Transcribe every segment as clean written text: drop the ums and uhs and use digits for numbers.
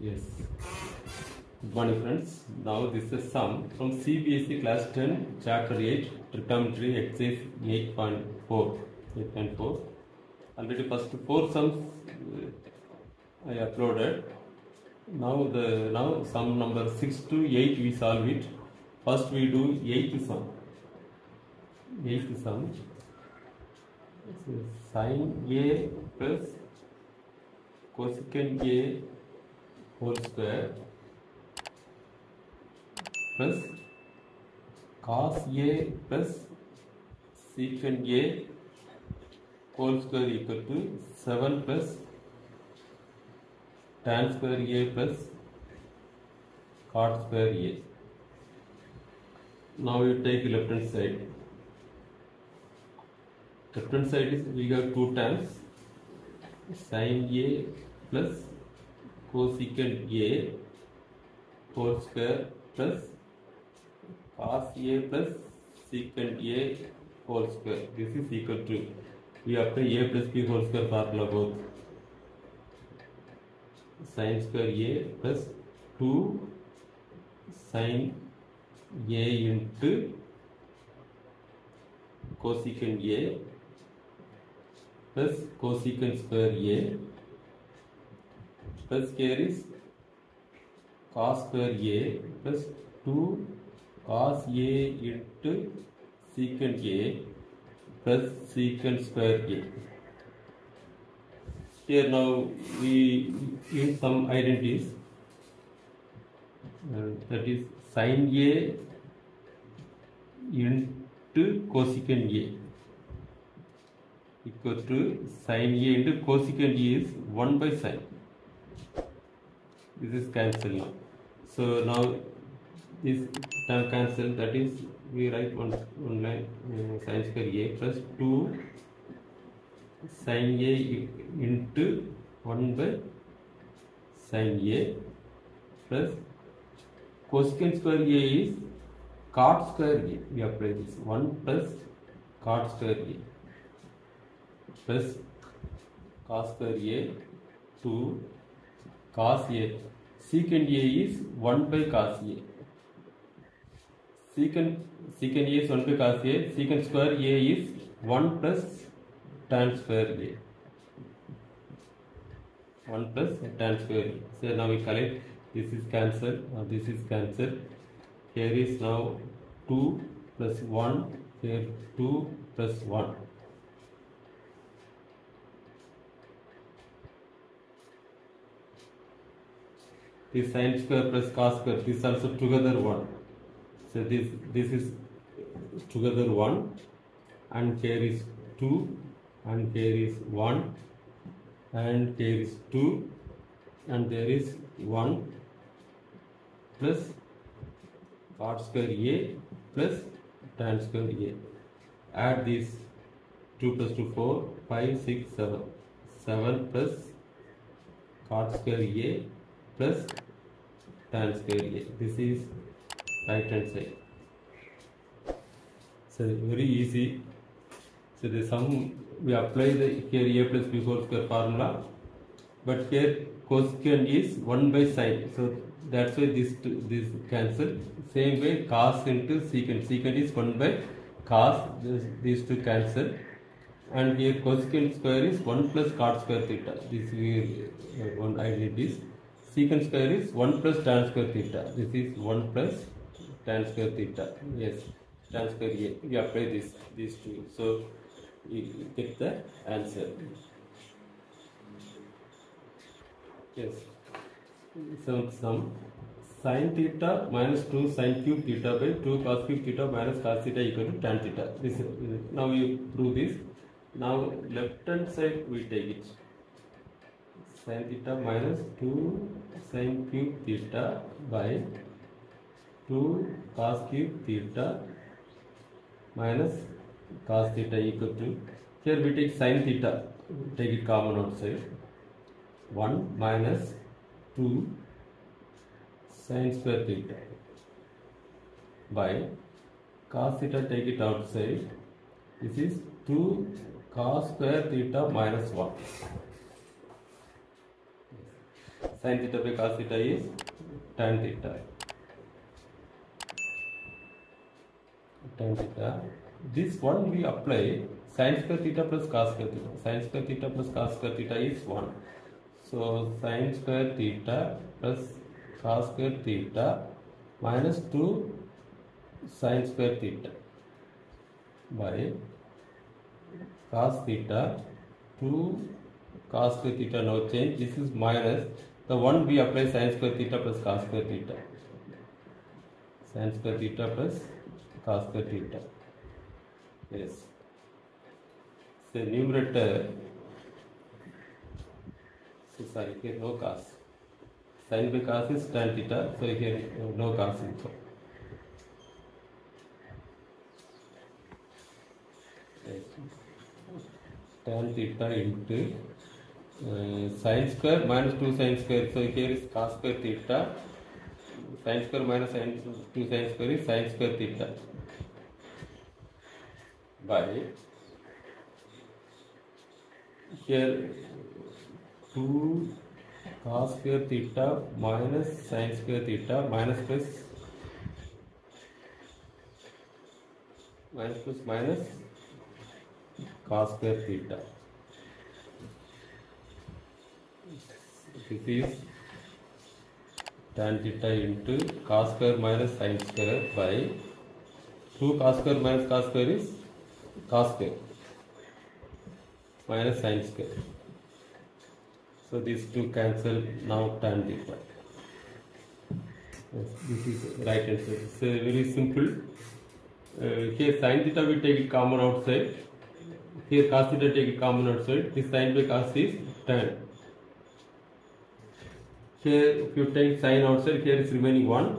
Yes. Good morning, friends. Now this is sum from CBSE class 10, chapter 8, trigonometry, exercise 8.4. 8.4. Already first 4 sums I uploaded. Now sum number 6 to 8 we solve it. First we do 8th sum. 8th sum. Sin A plus cosecant A whole square plus cos A plus secant A whole square equal to 7 plus tan square A plus cot square A. Now you take left hand side. Left hand side is we have 2 times sin A plus cosecant A whole square plus cos A plus secant A whole square. This is equal to we apply A plus B whole square formula both. Sin square A plus 2 sin A into cosecant A plus cosecant square A plus here is cos square A plus 2 cos A into secant A plus secant square A. Here now we use some identities, that is sin A into cosecant A equal to sin A into cosecant A is 1 by sin. This is cancelled now. So now this term cancelled, that is we write one line sin square A plus 2 sin A into 1 by sin A plus cosecant square A is cot square A. We apply this 1 plus cot square A plus cos square A 2 cos A. Secant A is 1 by cos A. Secant A is 1 by cos A. Secant square A is 1 plus tan square A. 1 plus tan square A. So now we collect. This is cancelled. This is cancelled. Here is now 2 plus 1. Here 2 plus 1. This sin square plus cos square, this also together 1. So this is together 1, and here is 2, and here is 1, and here is 2, and there is 1 plus cot square A plus tan square A. Add these 2 plus 2 4 5 6 7 7 plus cot square A plus tan square A. This is right hand side. So very easy. So the sum we apply the here A plus B whole square formula, but here cosecant is 1 by sin, so that's why this cancel. Same way cos into secant, secant is 1 by cos, these two cancel, and here cosecant square is 1 plus cot square theta. This is one identities. Secant square is 1 plus tan square theta. This is 1 plus tan square theta. Yes, tan square A. We apply these two. So, you get the answer. Yes. So, sum. Sin theta minus 2 sin cube theta by 2 cos cube theta minus cos theta equal to tan theta. This is, now we prove this. Now, left hand side we take it. Sin theta minus 2 sin cube theta by 2 cos cube theta minus cos theta equal to, here we take sin theta, take it common outside, 1 minus 2 sin square theta by cos theta, take it outside, this is 2 cos square theta minus 1. sin theta by cos theta is tan theta. Tan theta. This one we apply sin square theta plus cos square theta. Sin square theta plus cos square theta is 1. So sin square theta plus cos square theta minus 2 sin square theta by cos theta 2 cos square theta now change. This is minus the one we apply sin square theta plus cos square theta. Sin square theta plus cos square theta. Yes. So numerator. So sorry, here no cos. Sin by cos is tan theta. So here no cos info. Tan theta into sin square minus 2 sin square. So here is cos square theta. Sin square minus 2 sin square is sin square theta by here 2 cos square theta minus sin square theta minus plus minus cos square theta. This is tan theta into cos square minus sin square by 2 cos square minus cos square is cos square minus sin square. So these two cancel, now tan theta. Yes, this is right answer. It's very simple. Here sin theta we take it common outside. Here cos theta take it common outside. This sin by cos is tan. Here if you take sin outside, here is remaining 1.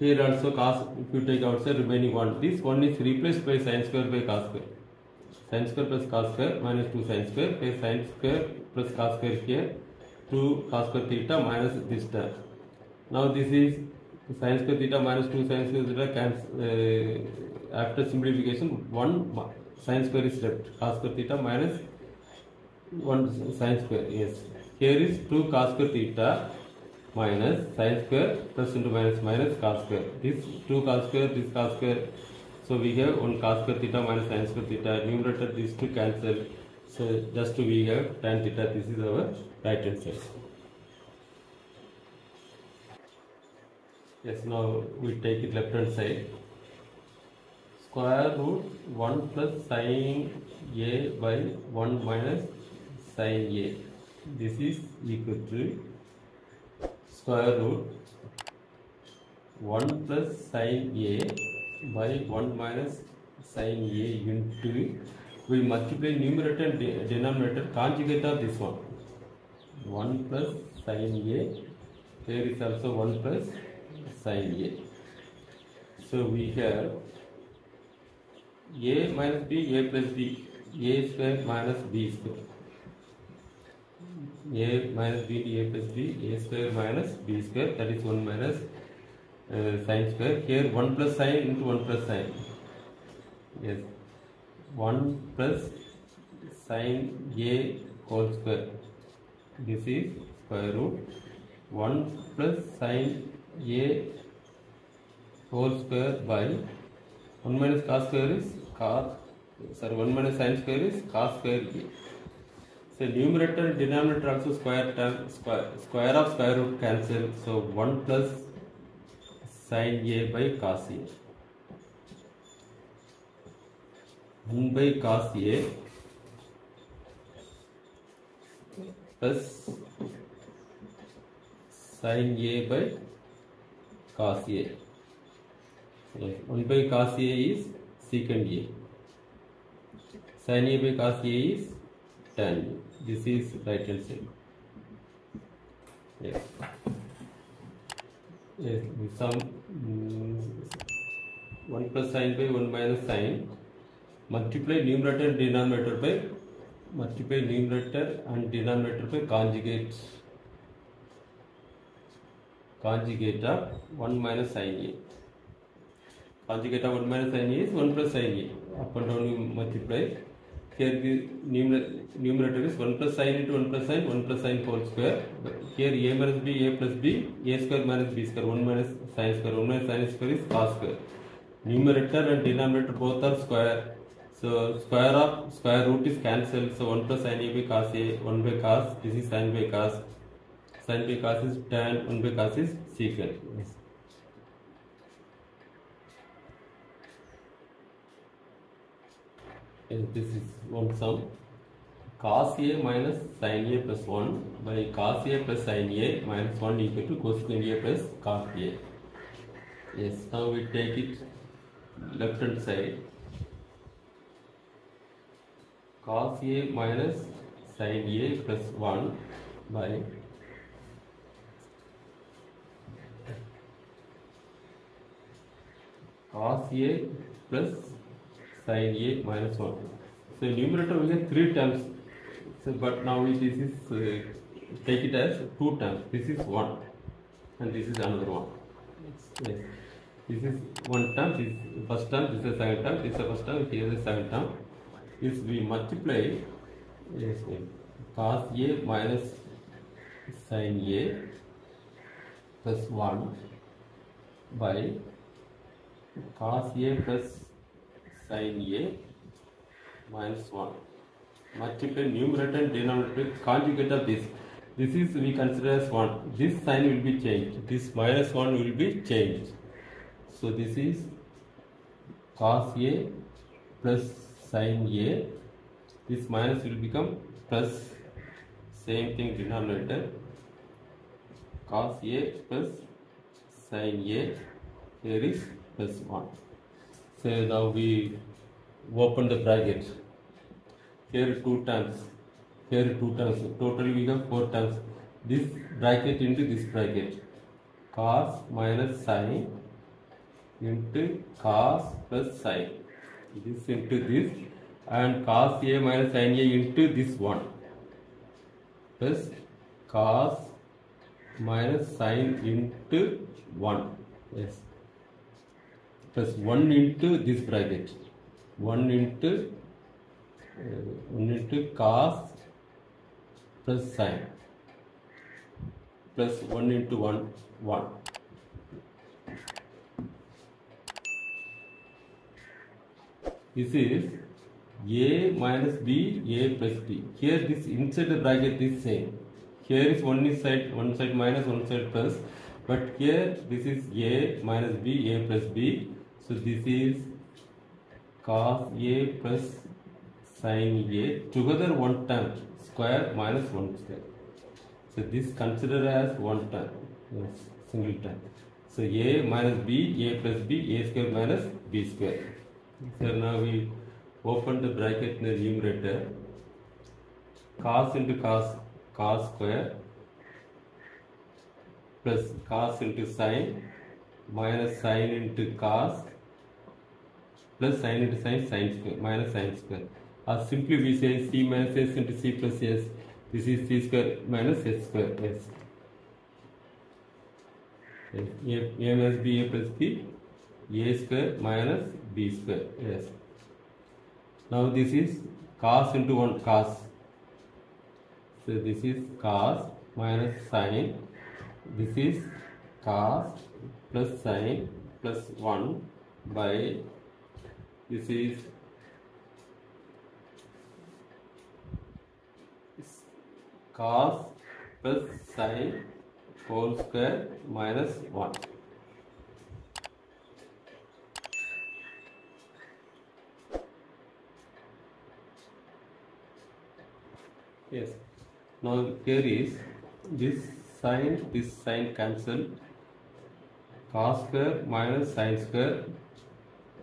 Here also cos if you take outside, remaining 1. This 1 is replaced by sin square by cos square. Sin square plus cos square minus 2 sin square. Here sin square plus cos square here 2 cos square theta minus this term. Now this is sin square theta minus 2 sin square theta after simplification 1 sin square is left. Cos square theta minus 1 sin square. Yes. Here is 2 cos square theta minus sin square plus into minus cos square. This 2 cos square, this cos square. So we have 1 cos square theta minus sin square theta. Numerator these two cancel. So just we have tan theta. This is our right answer. Yes, now we take it left hand side. Square root 1 plus sin a by 1 minus sin a. This is equal to square root 1 plus sin a by 1 minus sin a into, we multiply numerator and denominator, conjugate of this one. 1 plus sin a, here is also 1 plus sin a. So we have a minus b, a plus b, a square minus b square. A minus b, a plus b, a square minus b square, that is 1 minus sin square. Here 1 plus sin into 1 plus sin. Yes, 1 plus sin a whole square. This is square root 1 plus sin a whole square by 1 minus cos square is cos, sorry, 1 minus sin square is cos square a. So numerator and denominator also square term, square of square root cancel. So 1 plus sin a by cos a. 1 by cos a plus sin a by cos a. 1 by cos a is secant a. Sin a by cos a is tan. This is right hand side. Yes. Yes. We sum 1 plus sin by 1 minus sin. Multiply numerator and denominator by conjugate. Conjugate of 1 minus sin a. Conjugate of 1 minus sin a is 1 plus sin a. Up and down you multiply. Here the numerator is 1 plus sine into 1 plus sine, 1 plus sine whole square. Here a minus b, a plus b, a square minus b square, 1 minus sine square, 1 minus sine square is cos square. Numerator and denominator both are square. So square of square root is cancelled. So 1 plus sine a by cos a, 1 by cos, this is sine by cos. Sine by cos is tan, 1 by cos is secant. Yes. Yes, this is one sum. Cos a minus sin a plus 1 by cos a plus sin a minus 1 equal to cosecant a plus cot a. Yes, now we take it left hand side. Cos a minus sin a plus 1 by cos a plus sin a minus 1. So numerator we have 3 terms. So, but now this is take it as 2 terms. This is 1 and this is another 1. Yes. This is 1 term, this is first term, this is the second term, this is the first term, here is the second term. If we multiply cos a minus sin a plus 1 by cos a plus sin a minus 1. Multiply numerator and denominator conjugate of this. This is we consider as 1. This sign will be changed. This minus 1 will be changed. So this is cos a plus sin a. This minus will become plus, same thing denominator. Cos a plus sin a. Here is plus 1. So now we open the bracket. Here 2 terms. Here 2 terms. Totally we have 4 terms. This bracket into this bracket. Cos minus sine into cos plus sine. This into this. And cos a minus sine a into this one. Plus cos minus sine into 1. Yes. Plus 1 into this bracket, 1 into cos plus sine, plus 1 into 1, 1. This is a minus b, a plus b. Here this inside the bracket is same. Here is one side minus, one side plus. But here this is a minus b, a plus b. So this is cos a plus sin a, together 1 term, square minus 1 square. So this considered as 1 term, yes, single term. So a minus b, a plus b, a square minus b square. So now we open the bracket in the numerator. Cos into cos, cos square plus cos into sine minus sine into cos plus sine into sine, sine square minus sine square, or simply we say c minus s into c plus s. This is c square minus s square. Yes. A minus b, a plus b, a square minus b square. Yes. Now this is cos into 1 cos. So this is cos minus sine. This is cos plus sine plus 1 by, this is cos plus sine whole square minus 1. Yes. Now here is this sine, this sine cancel. Cos square minus sine square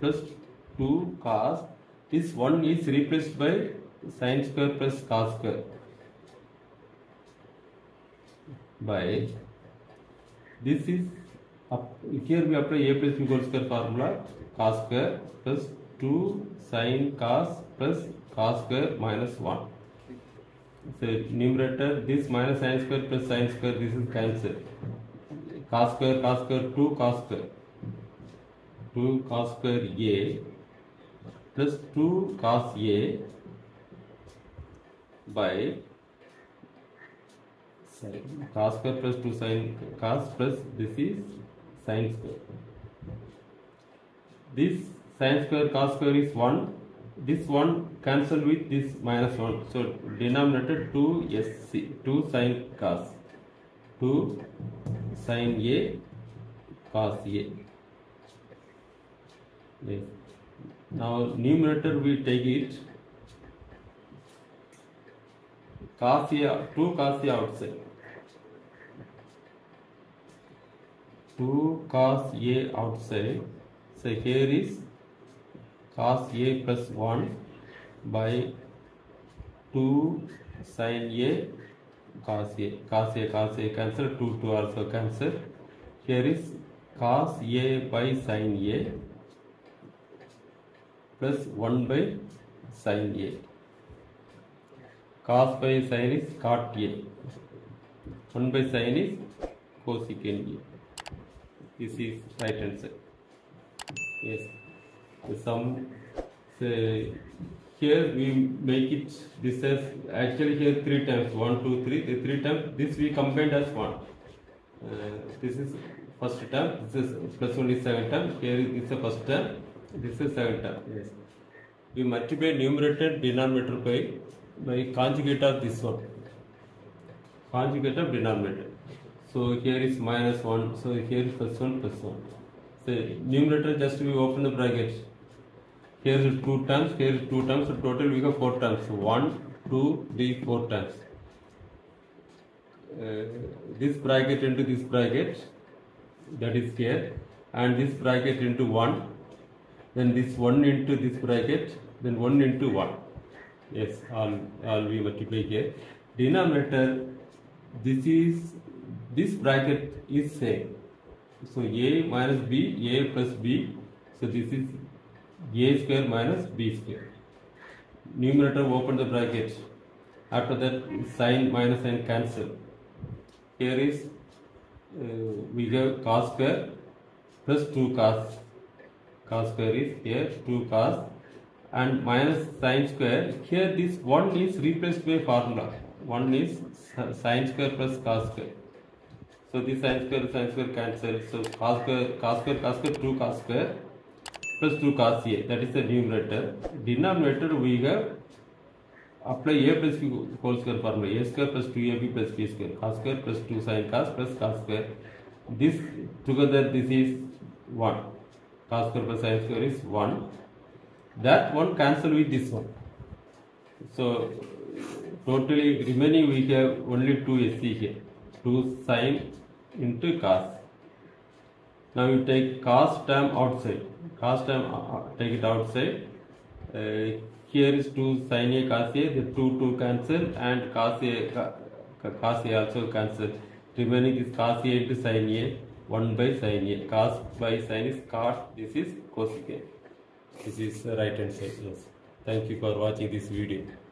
plus 2 cos. This 1 is replaced by sine square plus cos square by, this is up, here we apply a plus b whole square formula. Cos square plus 2 sine cos plus cos square minus 1. So numerator, this minus sine square plus sine square, this is cancelled. Cos square 2 cos square. 2 cos square a plus 2 cos a by cos square plus 2 sin cos plus this is sin square. This sin square cos square is 1. This 1 cancel with this minus 1. So denominator 2 sin cos. 2 sin A cos A. Yes. Now numerator we take it cos A, 2 cos A outside. 2 cos A outside. So here is cos A plus 1 by 2 sin A cos A. Cos A cancel. 2 also cancel. Here is cos A by sin A plus 1 by sin A. Cos by sin is cot A. 1 by sin is cosecant A. This is right hand side. Yes. Say here we make it this as actually here 3 times 1, 2, 3 times this we combined as 1. This is first term. This is plus 1 is second term. Here is the first term. This is second term. Yes. We multiply numerator denominator by conjugate of this one. Conjugate of denominator. So here is minus 1. So here is plus 1 plus 1. So numerator just we open the bracket. Here is 2 times, here is 2 times, so total we have 4 times. 1, 2, 3, 4 times. This bracket into this bracket, that is here, and this bracket into 1, then this 1 into this bracket, then 1 into 1. Yes, all we multiply here. Denominator, this bracket is same. So A minus B, A plus B, so this is A square minus B square. Numerator open the bracket. After that sign minus sign cancel. Here is we have cos square plus 2 cos. Cos square is here 2 cos and minus sin square. Here this 1 is replaced by formula. 1 is sin square plus cos square. So this sin square cancel. So cos square 2 cos square. Plus 2 cos A, that is the numerator. Denominator we have apply A plus B whole square formula. A square plus 2ab plus b square. Cos square plus 2 sin cos plus cos square. This together this is 1. Cos square plus sin square is 1. That one cancel with this one. So totally remaining we have only 2ac here. 2 sin into cos. Now we take cos term outside. Cos term take it outside. Here is 2 sin A cos A. The 2 cancel and cos A also cancel. Remaining is cos A into sin A. 1 by sin A. Cos by sin is cot. This is cosecant. This is right hand side. Yes. Thank you for watching this video.